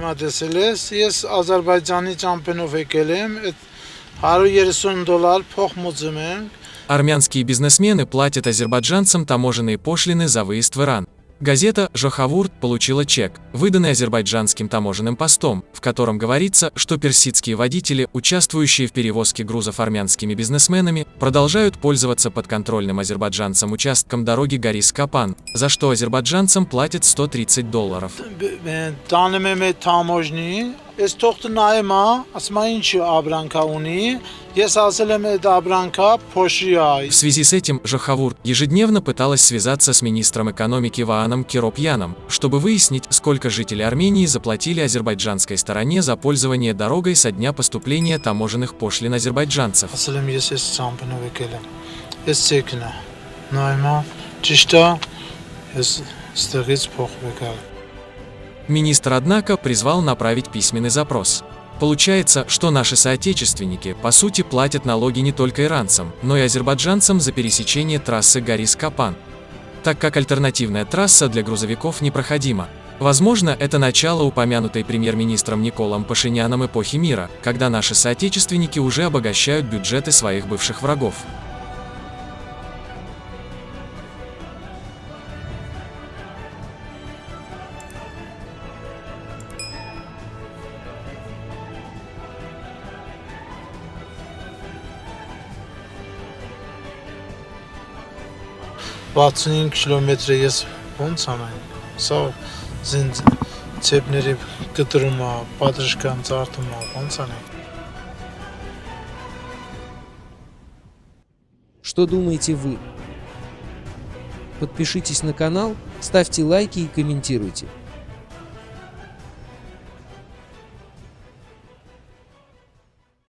հիմա դեսել ես, ես Ադրբեջանի ճամփենով եկել եմ, $130 փող մուծում ենք. Армянские бизнесмены платят азербайджанцам таможенные пошлины за выезд в Иран. Газета «Жоховурд» получила чек, выданный азербайджанским таможенным постом, в котором говорится, что персидские водители, участвующие в перевозке грузов армянскими бизнесменами, продолжают пользоваться подконтрольным азербайджанцам участком дороги Горис-Капан, за что азербайджанцам платят $130. В связи с этим Жоховурд ежедневно пыталась связаться с министром экономики Вааном Киропьяном, чтобы выяснить, сколько жителей Армении заплатили азербайджанской стороне за пользование дорогой со дня поступления таможенных пошлин азербайджанцев. Министр, однако, призвал направить письменный запрос. Получается, что наши соотечественники, по сути, платят налоги не только иранцам, но и азербайджанцам за пересечение трассы Горис-Капан, так как альтернативная трасса для грузовиков непроходима. Возможно, это начало упомянутой премьер-министром Николом Пашиняном эпохи мира, когда наши соотечественники уже обогащают бюджеты своих бывших врагов. Что думаете вы? Подпишитесь на канал, ставьте лайки и комментируйте.